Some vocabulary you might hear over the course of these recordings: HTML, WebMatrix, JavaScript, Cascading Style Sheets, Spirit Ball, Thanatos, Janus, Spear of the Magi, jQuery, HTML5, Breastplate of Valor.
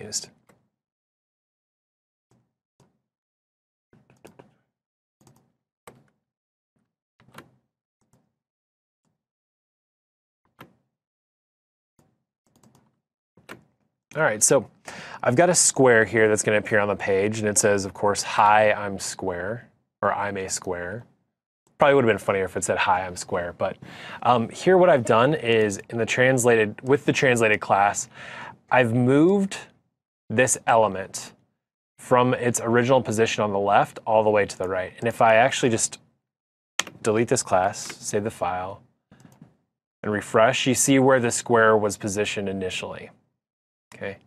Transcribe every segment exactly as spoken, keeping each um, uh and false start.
used. All right, so I've got a square here that's going to appear on the page, and it says, of course, hi, I'm square, or I'm a square. Probably would have been funnier if it said, hi, I'm square. But um, here what I've done is, in the translated, with the translated class, I've moved this element from its original position on the left all the way to the right. And if I actually just delete this class, save the file, and refresh, you see where the square was positioned initially. Okay,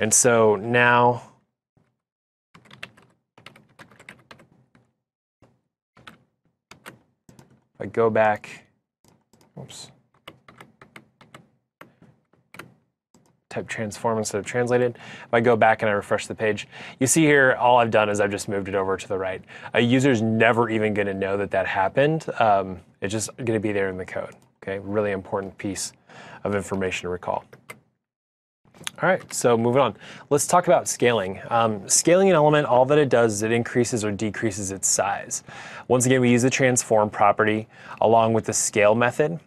and so now if I go back, oops, type transform instead of translated. If I go back and I refresh the page, you see here all I've done is I've just moved it over to the right. A user's never even going to know that that happened. Um, it's just going to be there in the code. Okay, really important piece of information to recall. All right, so moving on. Let's talk about scaling. Um, scaling an element, all that it does is it increases or decreases its size. Once again, we use the transform property along with the scale method,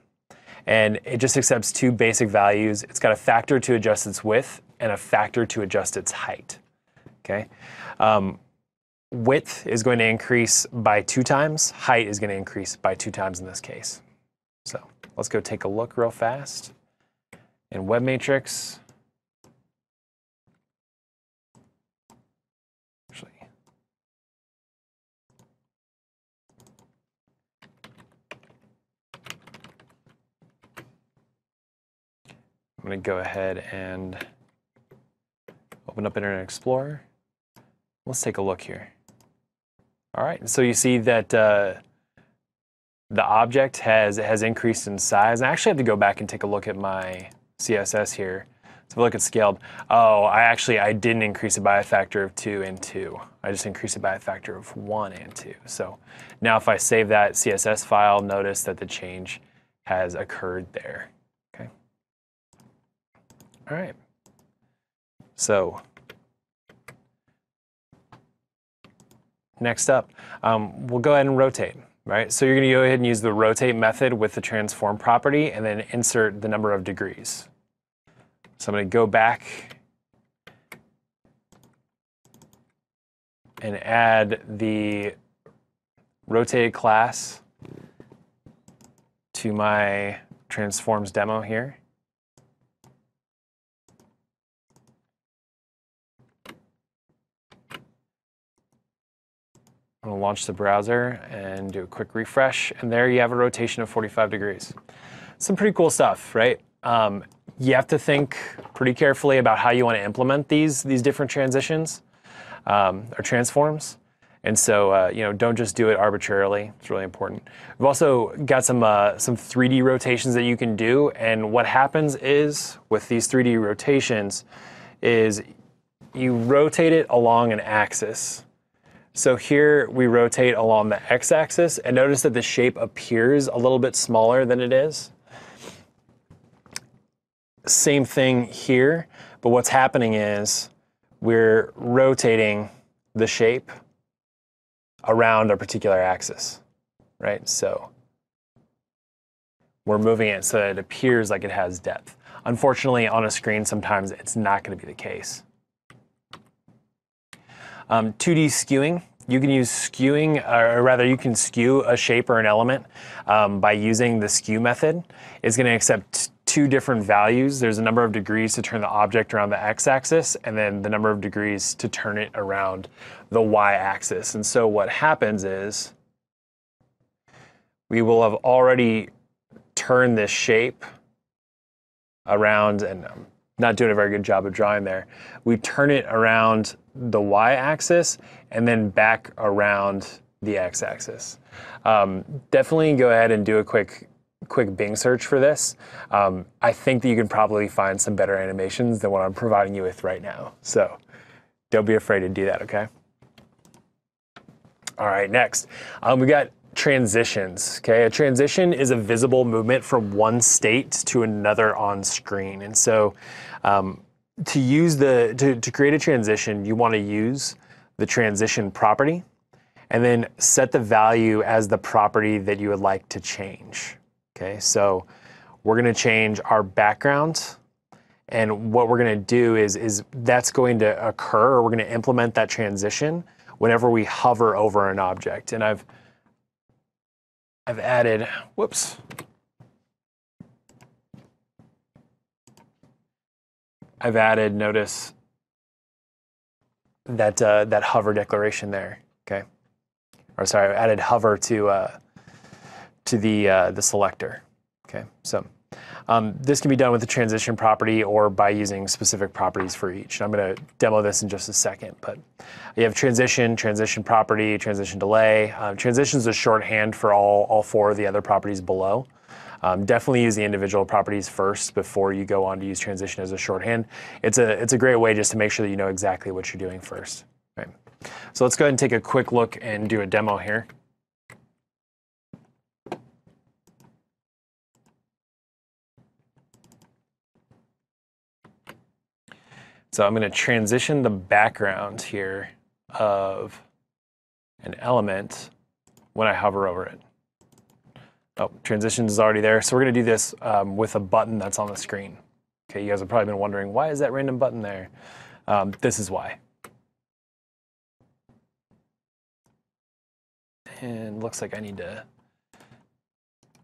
and it just accepts two basic values. It's got a factor to adjust its width and a factor to adjust its height. Okay, um, width is going to increase by two times. Height is going to increase by two times in this case. So let's go take a look real fast in WebMatrix. I'm going to go ahead and open up Internet Explorer. Let's take a look here. All right, so you see that uh, the object has has increased in size. I actually have to go back and take a look at my C S S here. So if I look at scaled, oh, I actually I didn't increase it by a factor of two and two. I just increased it by a factor of one and two. So now if I save that C S S file, notice that the change has occurred there. All right, so next up, um, we'll go ahead and rotate, right? So you're going to go ahead and use the rotate method with the transform property and then insert the number of degrees. So I'm going to go back and add the rotated class to my transforms demo here. I'm going to launch the browser and do a quick refresh, and there you have a rotation of forty-five degrees. Some pretty cool stuff, right? Um, you have to think pretty carefully about how you want to implement these these different transitions um, or transforms, and so uh, you know, don't just do it arbitrarily. It's really important. We've also got some uh, some three D rotations that you can do, and what happens is with these three D rotations is you rotate it along an axis. So here we rotate along the x-axis, and notice that the shape appears a little bit smaller than it is. Same thing here, but what's happening is we're rotating the shape around a particular axis, right? So we're moving it so that it appears like it has depth. Unfortunately, on a screen, sometimes it's not going to be the case. Um, two D skewing, you can use skewing, or rather you can skew a shape or an element um, by using the skew method. It's going to accept two different values. There's a number of degrees to turn the object around the x-axis, and then the number of degrees to turn it around the y-axis. And so what happens is we will have already turned this shape around, and I'm not doing a very good job of drawing there. We turn it around the y-axis and then back around the x-axis. Um, definitely go ahead and do a quick quick Bing search for this. Um, I think that you can probably find some better animations than what I'm providing you with right now. So don't be afraid to do that, okay? All right, next. Um, we got transitions, okay? A transition is a visible movement from one state to another on screen. And so um, to use the to, to create a transition, you want to use the transition property and then set the value as the property that you would like to change. Okay, so we're going to change our background, and what we're going to do is is that's going to occur, or we're going to implement that transition whenever we hover over an object. And I've I've added, whoops. I've added, notice, that uh, that hover declaration there. Okay, or sorry, I've added hover to uh, to the uh, the selector. Okay, so um, this can be done with the transition property or by using specific properties for each. And I'm going to demo this in just a second, but you have transition, transition property, transition delay. Um, transition is a shorthand for all all four of the other properties below. Um, definitely use the individual properties first before you go on to use transition as a shorthand. It's a, it's a great way just to make sure that you know exactly what you're doing first. Right. So let's go ahead and take a quick look and do a demo here. So I'm going to transition the background here of an element when I hover over it. Oh, transition is already there. So we're going to do this um, with a button that's on the screen. Okay, you guys have probably been wondering, why is that random button there? Um, this is why. And looks like I need to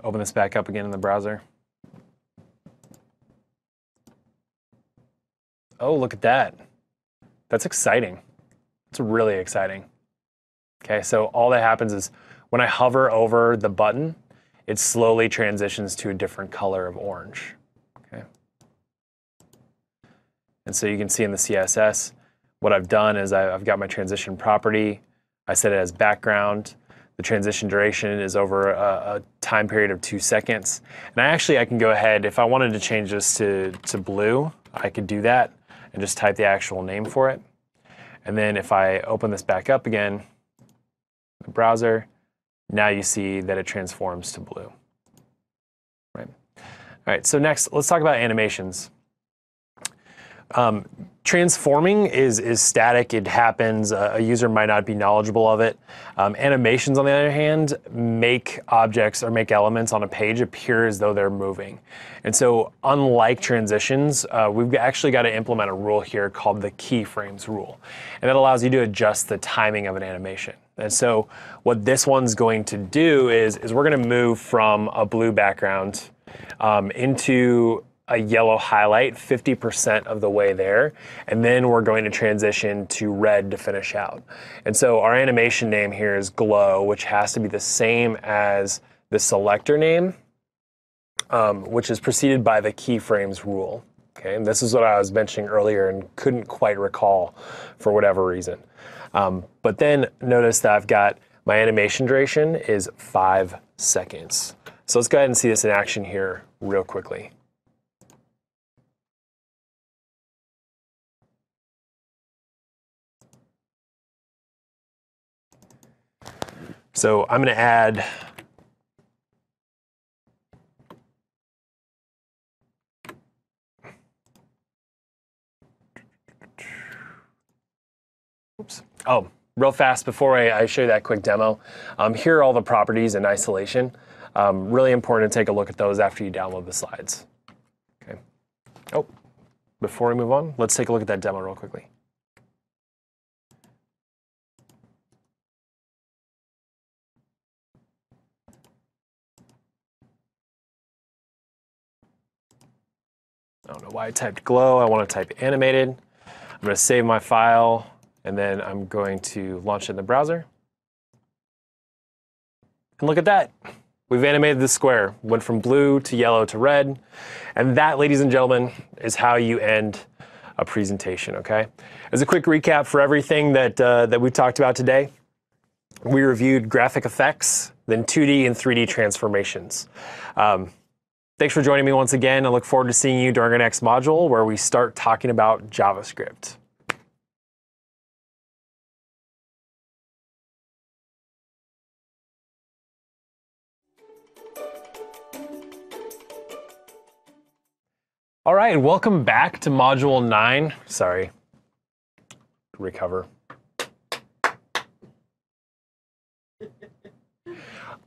open this back up again in the browser. Oh, look at that. That's exciting. It's really exciting. Okay, so all that happens is when I hover over the button, it slowly transitions to a different color of orange. Okay. And so you can see in the C S S, what I've done is I've got my transition property. I set it as background. The transition duration is over a, a time period of two seconds. And I actually, I can go ahead, if I wanted to change this to, to blue, I could do that and just type the actual name for it. And then if I open this back up again, the browser, now you see that it transforms to blue. Right. All right, so next, let's talk about animations. Um, transforming is, is static. It happens. A, a user might not be knowledgeable of it. Um, animations, on the other hand, make objects or make elements on a page appear as though they're moving. And so unlike transitions, uh, we've actually got to implement a rule here called the keyframes rule. And that allows you to adjust the timing of an animation. And so what this one's going to do is, is we're going to move from a blue background um, into a yellow highlight fifty percent of the way there, and then we're going to transition to red to finish out. And so our animation name here is glow, which has to be the same as the selector name, um, which is preceded by the keyframes rule. Okay, and this is what I was mentioning earlier and couldn't quite recall for whatever reason. Um, but then notice that I've got my animation duration is five seconds. So let's go ahead and see this in action here real quickly. So I'm going to add Oops. Oh, real fast before I, I show you that quick demo, um, here are all the properties in isolation. Um, really important to take a look at those after you download the slides. Okay. Oh, before we move on, let's take a look at that demo real quickly. I don't know why I typed glow. I want to type animated. I'm going to save my file. And then I'm going to launch it in the browser. And look at that. We've animated the square. Went from blue to yellow to red. And that, ladies and gentlemen, is how you end a presentation, okay? As a quick recap for everything that, uh, that we've talked about today, we reviewed graphic effects, then two D and three D transformations. Um, thanks for joining me once again. I look forward to seeing you during our next module where we start talking about JavaScript. All right, welcome back to module nine. Sorry, recover.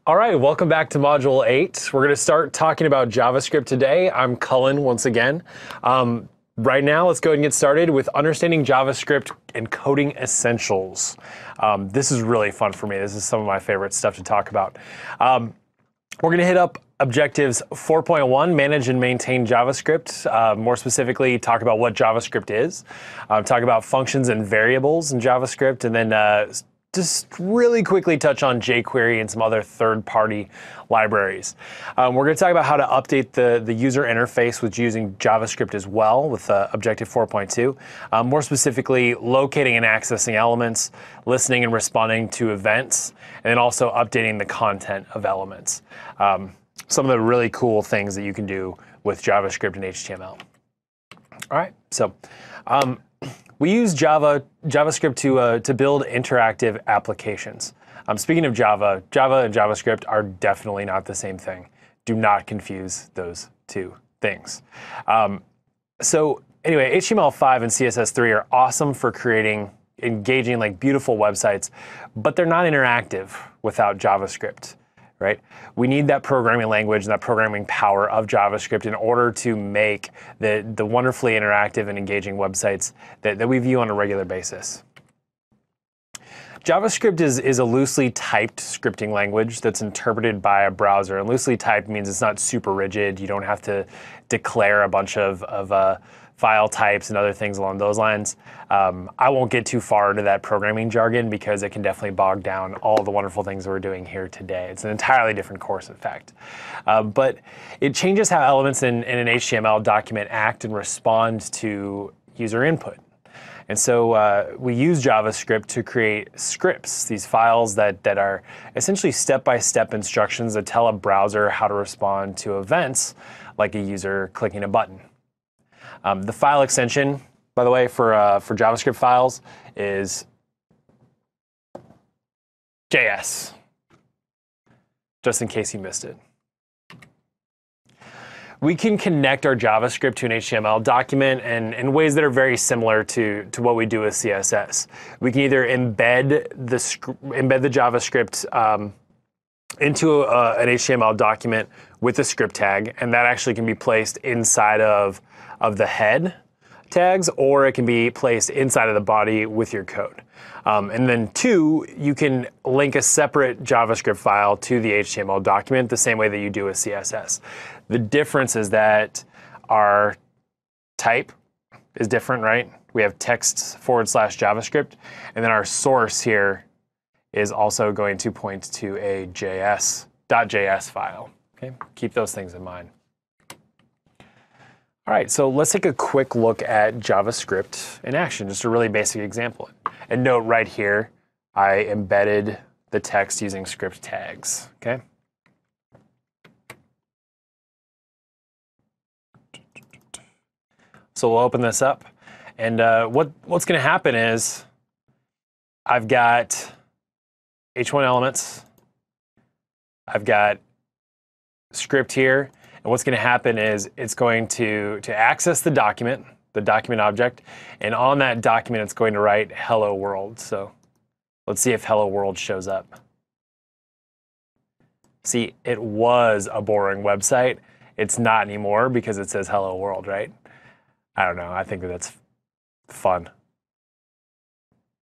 All right, welcome back to module eight. We're gonna start talking about JavaScript today. I'm Cullen once again. Um, right now, let's go ahead and get started with understanding JavaScript and coding essentials. Um, this is really fun for me. This is some of my favorite stuff to talk about. Um, we're gonna hit up Objectives four point one, manage and maintain JavaScript. Uh, more specifically, talk about what JavaScript is. Uh, talk about functions and variables in JavaScript, and then uh, just really quickly touch on jQuery and some other third-party libraries. Um, we're going to talk about how to update the, the user interface with using JavaScript as well with uh, Objective four point two. Um, more specifically, locating and accessing elements, listening and responding to events, and then also updating the content of elements. Um, Some of the really cool things that you can do with JavaScript and H T M L. All right, so um, we use Java, JavaScript to, uh, to build interactive applications. Um, speaking of Java, Java and JavaScript are definitely not the same thing. Do not confuse those two things. Um, so anyway, H T M L five and C S S three are awesome for creating engaging, like, beautiful websites, but they're not interactive without JavaScript. Right? We need that programming language and that programming power of JavaScript in order to make the, the wonderfully interactive and engaging websites that, that we view on a regular basis. JavaScript is, is a loosely typed scripting language that's interpreted by a browser. And loosely typed means it's not super rigid. You don't have to declare a bunch of, of uh, file types and other things along those lines. Um, I won't get too far into that programming jargon because it can definitely bog down all the wonderful things that we're doing here today. It's an entirely different course, in fact. Uh, but it changes how elements in, in an H T M L document act and respond to user input. And so uh, we use JavaScript to create scripts, these files that, that are essentially step-by-step instructions that tell a browser how to respond to events like a user clicking a button. Um, the file extension, by the way, for, uh, for JavaScript files is J S, just in case you missed it. We can connect our JavaScript to an H T M L document and in ways that are very similar to, to what we do with C S S. We can either embed the, embed the JavaScript um, into a, an H T M L document with a script tag, and that actually can be placed inside of of the head tags, or it can be placed inside of the body with your code. Um, and then two, you can link a separate JavaScript file to the H T M L document the same way that you do with C S S. The difference is that our type is different, right? We have text forward slash JavaScript, and then our source here is also going to point to a J S dot J S file. Okay, keep those things in mind. All right, so let's take a quick look at JavaScript in action, just a really basic example. And note right here, I embedded the text using script tags, okay? So we'll open this up, and uh, what, what's gonna happen is I've got H one elements, I've got script here, and what's going to happen is it's going to, to access the document, the document object, and on that document it's going to write hello world. So let's see if hello world shows up. See, it was a boring website. It's not anymore because it says hello world, right? I don't know. I think that's fun.